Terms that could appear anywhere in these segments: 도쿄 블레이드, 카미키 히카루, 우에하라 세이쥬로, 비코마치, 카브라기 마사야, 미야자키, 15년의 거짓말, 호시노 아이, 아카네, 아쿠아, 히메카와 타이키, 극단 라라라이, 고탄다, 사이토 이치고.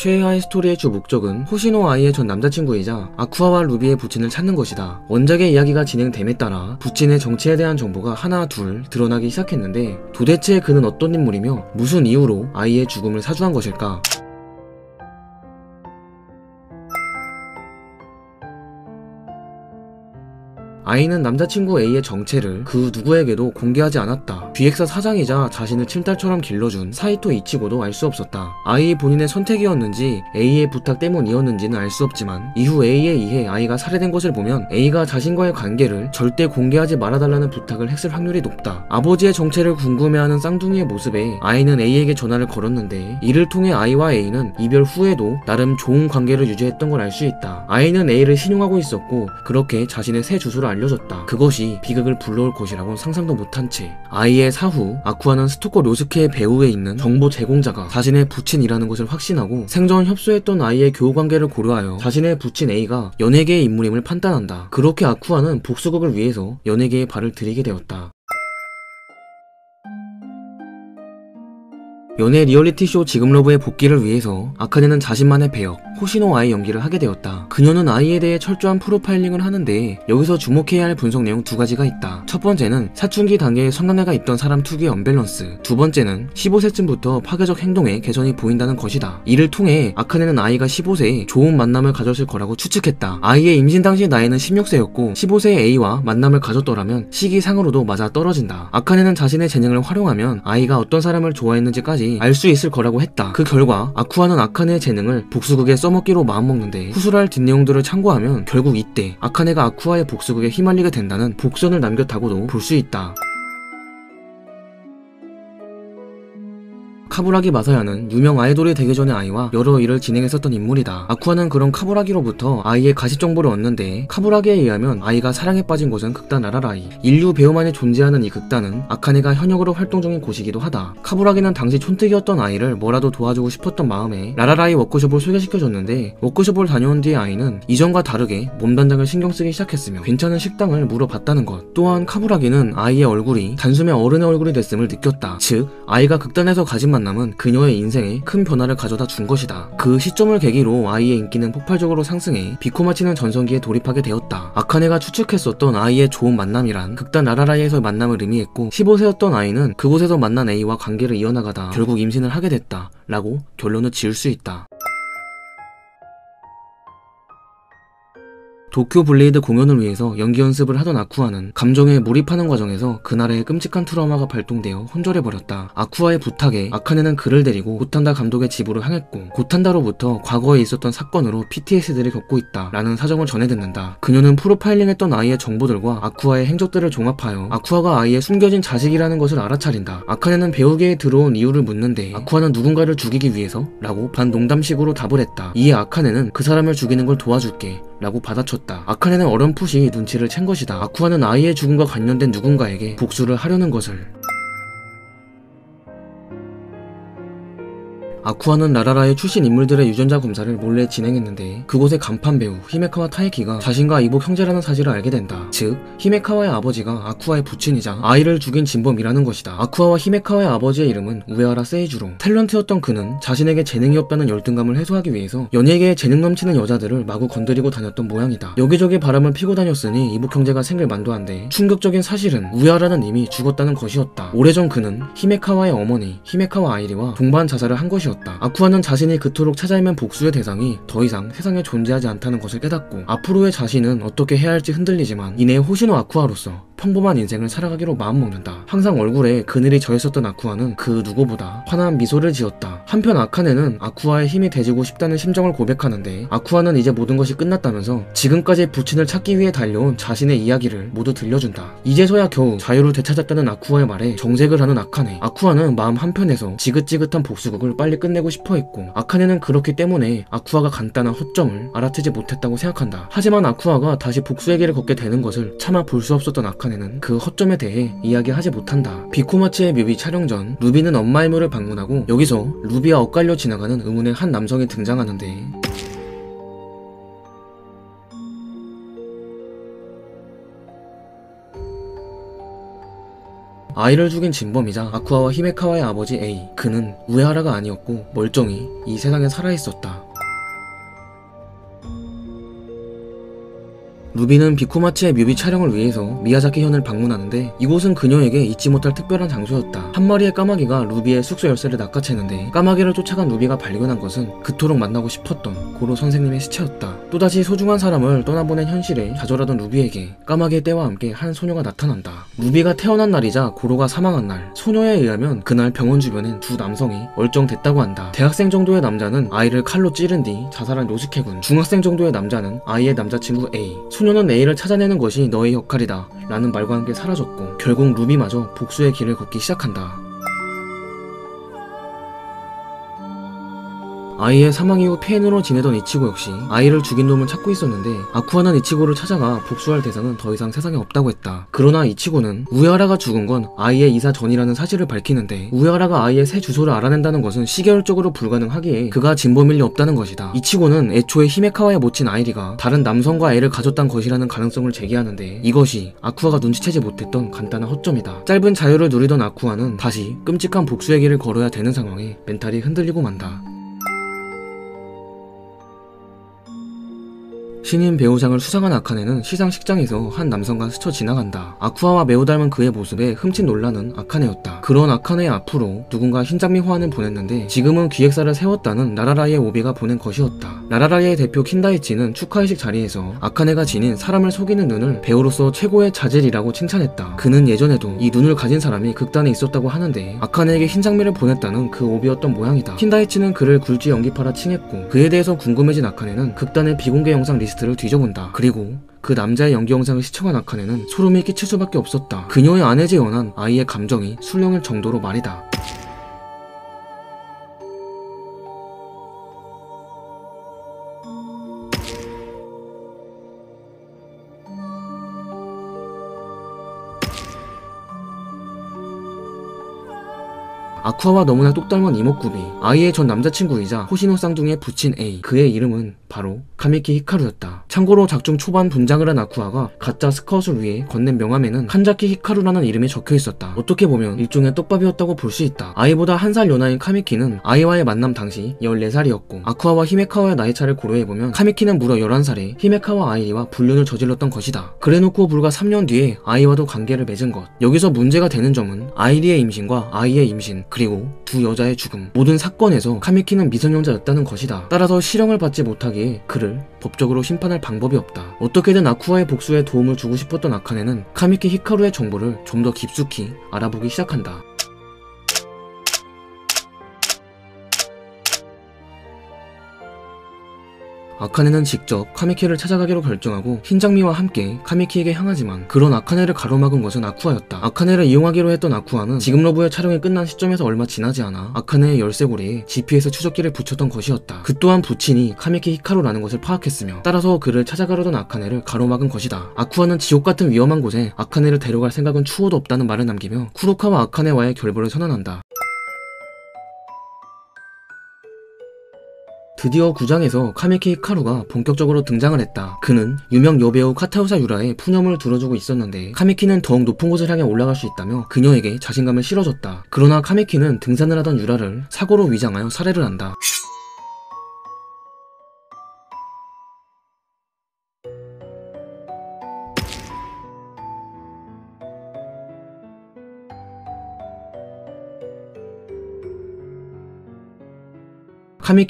최애하의 스토리의 주 목적은 호시노 아이의 전 남자친구이자 아쿠아와 루비의 부친을 찾는 것이다. 원작의 이야기가 진행됨에 따라 부친의 정체에 대한 정보가 하나 둘 드러나기 시작했는데, 도대체 그는 어떤 인물이며 무슨 이유로 아이의 죽음을 사주한 것일까? 아이는 남자친구 A의 정체를 그 누구에게도 공개하지 않았다. 기획사 사장이자 자신을 칠달처럼 길러준 사이토 이치고도 알 수 없었다. 아이 본인의 선택이었는지 A의 부탁 때문이었는지는 알 수 없지만, 이후 A에 의해 아이가 살해된 것을 보면 A가 자신과의 관계를 절대 공개하지 말아달라는 부탁을 했을 확률이 높다. 아버지의 정체를 궁금해하는 쌍둥이의 모습에 아이는 A에게 전화를 걸었는데, 이를 통해 아이와 A는 이별 후에도 나름 좋은 관계를 유지했던 걸 알 수 있다. 아이는 A를 신용하고 있었고, 그렇게 자신의 새 주소를 알려줬다. 그것이 비극을 불러올 것이라고는 상상도 못한 채 아이의 사후 아쿠아는 스토커 료스케의 배후에 있는 정보 제공자가 자신의 부친이라는 것을 확신하고, 생전 협소했던 아이의 교우관계를 고려하여 자신의 부친 A가 연예계의 인물임을 판단한다. 그렇게 아쿠아는 복수극을 위해서 연예계에 발을 들이게 되었다. 연애 리얼리티쇼 지금 러브의 복귀를 위해서 아카네는 자신만의 배역, 호시노 아이 연기를 하게 되었다. 그녀는 아이에 대해 철저한 프로파일링을 하는데, 여기서 주목해야 할 분석 내용 두 가지가 있다. 첫 번째는 사춘기 단계에 성관계가 있던 사람 특유의 언밸런스, 두 번째는 15세쯤부터 파괴적 행동의 개선이 보인다는 것이다. 이를 통해 아카네는 아이가 15세에 좋은 만남을 가졌을 거라고 추측했다. 아이의 임신 당시 나이는 16세였고 15세의 A와 만남을 가졌더라면 시기상으로도 맞아 떨어진다. 아카네는 자신의 재능을 활용하면 아이가 어떤 사람을 좋아했는지까지 알 수 있을 거라고 했다. 그 결과 아쿠아는 아카네의 재능을 복수극에 써먹기로 마음먹는데, 후술할 뒷내용들을 참고하면 결국 이때 아카네가 아쿠아의 복수극에 휘말리게 된다는 복선을 남겼다고도 볼 수 있다. 카브라기 마사야는 유명 아이돌이 되기 전에 아이와 여러 일을 진행했었던 인물이다. 아쿠아는 그런 카브라기로부터 아이의 가십정보를 얻는데, 카브라기에 의하면 아이가 사랑에 빠진 곳은 극단 라라라이, 인류 배우만이 존재하는 이 극단은 아카네가 현역으로 활동 중인 곳이기도 하다. 카브라기는 당시 촌뜨기였던 아이를 뭐라도 도와주고 싶었던 마음에 라라라이 워크숍을 소개시켜줬는데, 워크숍을 다녀온 뒤에 아이는 이전과 다르게 몸단장을 신경쓰기 시작했으며 괜찮은 식당을 물어봤다는 것. 또한 카브라기는 아이의 얼굴이 단숨에 어른의 얼굴이 됐음을 느꼈다. 즉, 아이가 극단에서 가진 만남은 그녀의 인생에 큰 변화를 가져다 준 것이다. 그 시점을 계기로 아이의 인기는 폭발적으로 상승해 비코마치는 전성기에 돌입하게 되었다. 아카네가 추측했었던 아이의 좋은 만남이란 극단 라라라이에서의 만남을 의미했고, 15세였던 아이는 그곳에서 만난 A와 관계를 이어나가다 결국 임신을 하게 됐다 라고 결론을 지을 수 있다. 도쿄 블레이드 공연을 위해서 연기 연습을 하던 아쿠아는 감정에 몰입하는 과정에서 그날의 끔찍한 트라우마가 발동되어 혼절해버렸다. 아쿠아의 부탁에 아카네는 그를 데리고 고탄다 감독의 집으로 향했고, 고탄다로부터 과거에 있었던 사건으로 PTSD를 겪고 있다 라는 사정을 전해 듣는다. 그녀는 프로파일링했던 아이의 정보들과 아쿠아의 행적들을 종합하여 아쿠아가 아이의 숨겨진 자식이라는 것을 알아차린다. 아카네는 배우계에 들어온 이유를 묻는데, 아쿠아는 누군가를 죽이기 위해서? 라고 반농담식으로 답을 했다. 이에 아카네는 그 사람을 죽이는 걸 도와줄게 라고 받아쳤다. 아카네는 어렴풋이 눈치를 챈 것이다. 아쿠아는 아이의 죽음과 관련된 누군가에게 복수를 하려는 것을. 아쿠아는 라라라의 출신 인물들의 유전자 검사를 몰래 진행했는데, 그곳의 간판 배우 히메카와 타이키가 자신과 이복 형제라는 사실을 알게 된다. 즉, 히메카와의 아버지가 아쿠아의 부친이자 아이를 죽인 진범이라는 것이다. 아쿠아와 히메카와의 아버지의 이름은 우에하라 세이쥬로, 탤런트였던 그는 자신에게 재능이 없다는 열등감을 해소하기 위해서 연예계에 재능 넘치는 여자들을 마구 건드리고 다녔던 모양이다. 여기저기 바람을 피고 다녔으니 이복 형제가 생길 만도 한데, 충격적인 사실은 우에하라는 이미 죽었다는 것이었다. 오래전 그는 히메카와의 어머니 히메카와 아이리와 동반 자살을 한 것이었다. 아쿠아는 자신이 그토록 찾아헤맨 복수의 대상이 더 이상 세상에 존재하지 않다는 것을 깨닫고, 앞으로의 자신은 어떻게 해야 할지 흔들리지만 이내 호시노 아쿠아로서 평범한 인생을 살아가기로 마음먹는다. 항상 얼굴에 그늘이 져있었던 아쿠아는 그 누구보다 환한 미소를 지었다. 한편 아카네는 아쿠아의 힘이 되지고 싶다는 심정을 고백하는데, 아쿠아는 이제 모든 것이 끝났다면서 지금까지 부친을 찾기 위해 달려온 자신의 이야기를 모두 들려준다. 이제서야 겨우 자유를 되찾았다는 아쿠아의 말에 정색을 하는 아카네. 아쿠아는 마음 한편에서 지긋지긋한 복수극을 빨리 끝내고 싶어 했고, 아카네는 그렇기 때문에 아쿠아가 간단한 허점을 알아채지 못했다고 생각한다. 하지만 아쿠아가 다시 복수의 길을 걷게 되는 것을 차마 볼 수 없었던 아카네는 그 허점에 대해 이야기하지 못한다. 비코마치의 뮤비 촬영 전 루비는 엄마의 묘를 방문하고, 여기서 루비와 엇갈려 지나가는 의문의 한 남성이 등장하는데, 아이를 죽인 진범이자 아쿠아와 히메카와의 아버지 A. 그는 우에하라가 아니었고 멀쩡히 이 세상에 살아있었다. 루비는 비쿠마츠의 뮤비 촬영을 위해서 미야자키 현을 방문하는데 이곳은 그녀에게 잊지 못할 특별한 장소였다. 한 마리의 까마귀가 루비의 숙소 열쇠를 낚아채는데 까마귀를 쫓아간 루비가 발견한 것은 그토록 만나고 싶었던 고로 선생님의 시체였다. 또다시 소중한 사람을 떠나보낸 현실에 좌절하던 루비에게 까마귀의 때와 함께 한 소녀가 나타난다. 루비가 태어난 날이자 고로가 사망한 날, 소녀에 의하면 그날 병원 주변엔 두 남성이 얼쩡댔다고 한다. 대학생 정도의 남자는 아이를 칼로 찌른 뒤 자살한 요스케군, 중학생 정도의 남자는 아이의 남자친구 A, 소녀는 A를 찾아내는 것이 너의 역할이다 라는 말과 함께 사라졌고 결국 루비마저 복수의 길을 걷기 시작한다. 아이의 사망 이후 폐인으로 지내던 이치고 역시 아이를 죽인 놈을 찾고 있었는데 아쿠아는 이치고를 찾아가 복수할 대상은 더 이상 세상에 없다고 했다. 그러나 이치고는 우에하라가 죽은 건 아이의 이사 전이라는 사실을 밝히는데 우에하라가 아이의 새 주소를 알아낸다는 것은 시계열적으로 불가능하기에 그가 진범일 리 없다는 것이다. 이치고는 애초에 히메카와의 모친 아이리가 다른 남성과 애를 가졌단 것이라는 가능성을 제기하는데 이것이 아쿠아가 눈치채지 못했던 간단한 허점이다. 짧은 자유를 누리던 아쿠아는 다시 끔찍한 복수의 길을 걸어야 되는 상황에 멘탈이 흔들리고 만다. 신인 배우상을 수상한 아카네는 시상식장에서 한 남성과 스쳐 지나간다. 아쿠아와 매우 닮은 그의 모습에 흠칫 놀라는 아카네였다. 그런 아카네의 앞으로 누군가 흰장미 화환을 보냈는데 지금은 기획사를 세웠다는 라라라이의 오비가 보낸 것이었다. 라라라이의 대표 킨다이치는 축하회식 자리에서 아카네가 지닌 사람을 속이는 눈을 배우로서 최고의 자질이라고 칭찬했다. 그는 예전에도 이 눈을 가진 사람이 극단에 있었다고 하는데 아카네에게 흰장미를 보냈다는 그 오비였던 모양이다. 킨다이치는 그를 굴지 연기파라 칭했고 그에 대해서 궁금해진 아카네는 극단의 비공개 영상 리스트를 뒤져본다. 그리고 그 남자의 연기 영상을 시청한 아카네는 소름이 끼칠 수밖에 없었다. 그녀의 아내 재현한 아이의 감정이 술렁일 정도로 말이다. 아쿠아와 너무나 똑 닮은 이목구비, 아이의 전 남자친구이자 호시노 쌍둥이의 부친 A. 그의 이름은 바로 카미키 히카루였다. 참고로 작중 초반 분장을 한 아쿠아가 가짜 스커트를 위해 건넨 명함에는 칸자키 히카루라는 이름이 적혀있었다. 어떻게 보면 일종의 떡밥이었다고 볼 수 있다. 아이보다 한 살 연하인 카미키는 아이와의 만남 당시 14살이었고 아쿠아와 히메카와의 나이차를 고려해보면 카미키는 무려 11살에 히메카와 아이와 불륜을 저질렀던 것이다. 그래놓고 불과 3년 뒤에 아이와도 관계를 맺은 것. 여기서 문제가 되는 점은 아이리의 임신과 아이의 임신, 그리고 두 여자의 죽음, 모든 사건에서 카미키는 미성년자였다는 것이다. 따라서 실형을 받지 못하기에 그를 법적으로 심판할 방법이 없다. 어떻게든 아쿠아의 복수에 도움을 주고 싶었던 아카네는 카미키 히카루의 정보를 좀 더 깊숙이 알아보기 시작한다. 아카네는 직접 카미키를 찾아가기로 결정하고 흰장미와 함께 카미키에게 향하지만 그런 아카네를 가로막은 것은 아쿠아였다. 아카네를 이용하기로 했던 아쿠아는 지금 러브의 촬영이 끝난 시점에서 얼마 지나지 않아 아카네의 열쇠고리에 GPS 추적기를 붙였던 것이었다. 그 또한 부친이 카미키 히카루라는 것을 파악했으며 따라서 그를 찾아가려던 아카네를 가로막은 것이다. 아쿠아는 지옥 같은 위험한 곳에 아카네를 데려갈 생각은 추호도 없다는 말을 남기며 쿠로카와 아카네와의 결별을 선언한다. 드디어 구장에서 카미키 히카루가 본격적으로 등장을 했다. 그는 유명 여배우 카타우사 유라의 푸념을 들어주고 있었는데 카미키는 더욱 높은 곳을 향해 올라갈 수 있다며 그녀에게 자신감을 실어줬다. 그러나 카미키는 등산을 하던 유라를 사고로 위장하여 살해를 한다.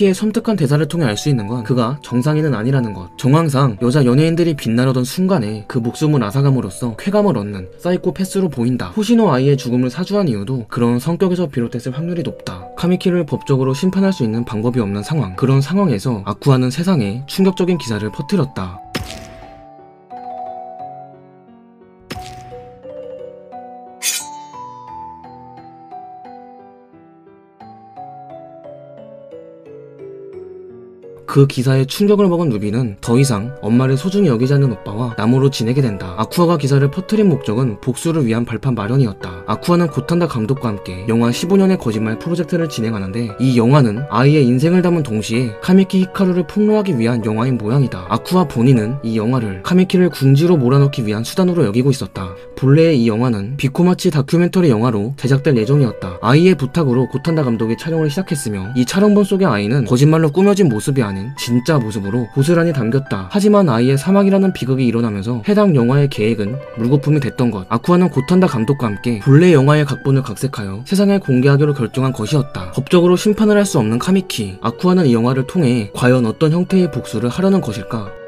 카미키의 섬뜩한 대사를 통해 알 수 있는 건 그가 정상인은 아니라는 것. 정황상 여자 연예인들이 빛나려던 순간에 그 목숨을 앗아감으로써 쾌감을 얻는 사이코패스로 보인다. 호시노 아이의 죽음을 사주한 이유도 그런 성격에서 비롯됐을 확률이 높다. 카미키를 법적으로 심판할 수 있는 방법이 없는 상황. 그런 상황에서 아쿠아는 세상에 충격적인 기사를 퍼뜨렸다. 그 기사에 충격을 먹은 루비는 더 이상 엄마를 소중히 여기지 않는 오빠와 남으로 지내게 된다. 아쿠아가 기사를 퍼뜨린 목적은 복수를 위한 발판 마련이었다. 아쿠아는 고탄다 감독과 함께 영화 15년의 거짓말 프로젝트를 진행하는데, 이 영화는 아이의 인생을 담은 동시에 카미키 히카루를 폭로하기 위한 영화인 모양이다. 아쿠아 본인은 이 영화를 카미키를 궁지로 몰아넣기 위한 수단으로 여기고 있었다. 본래 이 영화는 비코마치 다큐멘터리 영화로 제작될 예정이었다. 아이의 부탁으로 고탄다 감독이 촬영을 시작했으며, 이 촬영본 속의 아이는 거짓말로 꾸며진 모습이 아닌 진짜 모습으로 고스란히 담겼다. 하지만 아이의 사망이라는 비극이 일어나면서 해당 영화의 계획은 물거품이 됐던 것. 아쿠아는 고탄다 감독과 함께 본래 영화의 각본을 각색하여 세상에 공개하기로 결정한 것이었다. 법적으로 심판을 할 수 없는 카미키, 아쿠아는 이 영화를 통해 과연 어떤 형태의 복수를 하려는 것일까?